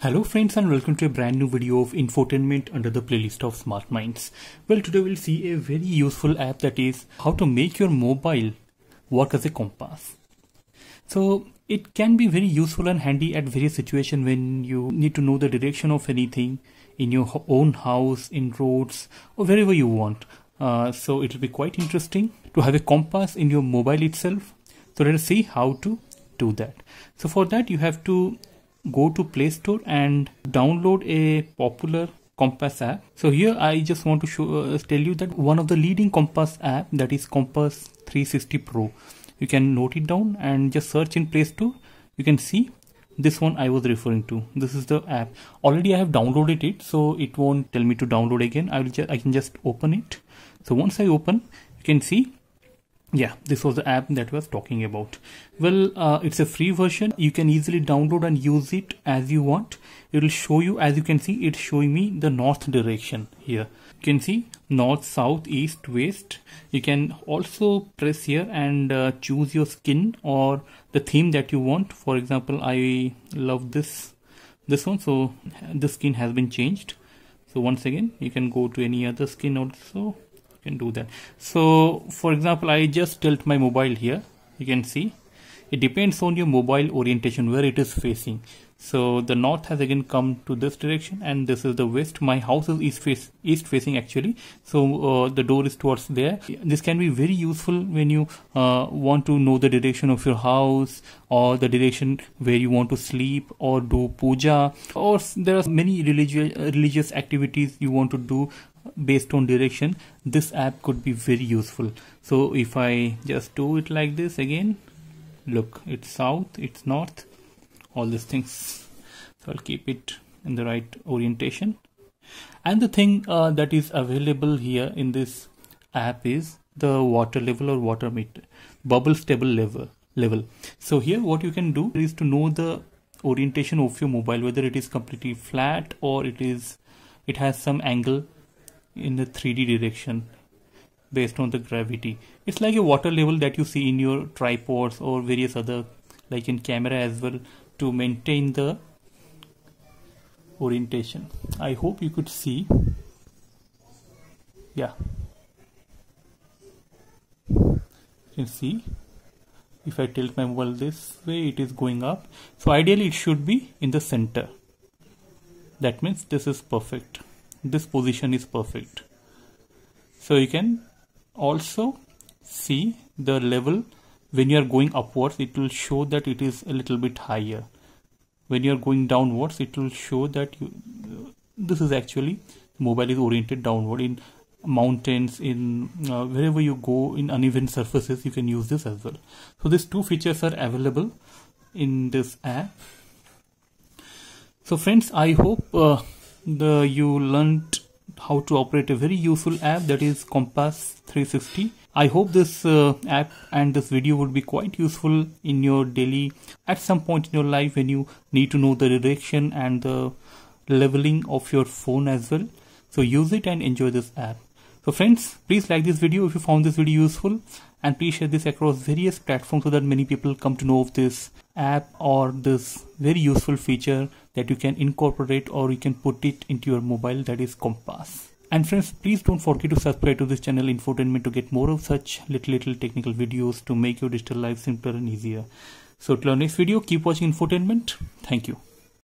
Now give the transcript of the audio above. Hello friends, and welcome to a brand new video of Infotainment under the playlist of Smart Minds. Well, today we'll see a very useful app, that is how to make your mobile work as a compass. So it can be very useful and handy at various situations when you need to know the direction of anything in your own house, in roads, or wherever you want. So it will be quite interesting to have a compass in your mobile itself. So let us see how to do that. So for that you have to go to Play Store and download a popular compass app. So here I just want to tell you that one of the leading compass app, that is Compass 360 Pro. You can note it down and just search in Play Store. You can see this one I was referring to. This is the app. Already I have downloaded it, so it won't tell me to download again. I can just open it. So once I open, you can see, yeah, this was the app that I was talking about. Well, it's a free version. You can easily download and use it as you want. It will show you, as you can see, it's showing me the north direction here. You can see north, south, east, west. You can also press here and choose your skin or the theme that you want. For example, I love this one, so the skin has been changed. So once again, you can go to any other skin also. Can do that. So for example, I just tilt my mobile here. You can see it depends on your mobile orientation where it is facing. So the north has again come to this direction, and this is the west. My house is east facing actually, so the door is towards there. This can be very useful when you want to know the direction of your house, or the direction where you want to sleep or do puja, or there are many religious activities you want to do based on direction. This app could be very useful. So if I just do it like this again, look, it's south, it's north, all these things. So I'll keep it in the right orientation. And the thing that is available here in this app is the water level or water meter, bubble stable level. So here what you can do is to know the orientation of your mobile, whether it is completely flat or it has some angle in the 3D direction based on the gravity. It's like a water level that you see in your tripods or various other, like in camera as well, to maintain the orientation. I hope you could see. Yeah, you can see if I tilt my mobile this way, it is going up. So ideally it should be in the center. That means this is perfect. This position is perfect. So you can also see the level when you are going upwards. It will show that it is a little bit higher. When you are going downwards, it will show that this is actually mobile is oriented downward. In mountains, in wherever you go, in uneven surfaces, you can use this as well. So these two features are available in this app. So friends, I hope you learned how to operate a very useful app, that is Compass 360. I hope this app and this video would be quite useful in your daily, at some point in your life when you need to know the direction and the leveling of your phone as well. So use it and enjoy this app. So friends, please like this video if you found this video useful, and please share this across various platforms so that many people come to know of this app or this very useful feature that you can incorporate or you can put it into your mobile, that is compass. And friends, please don't forget to subscribe to this channel Infotainment to get more of such little technical videos to make your digital life simpler and easier. So till our next video, keep watching Infotainment. Thank you.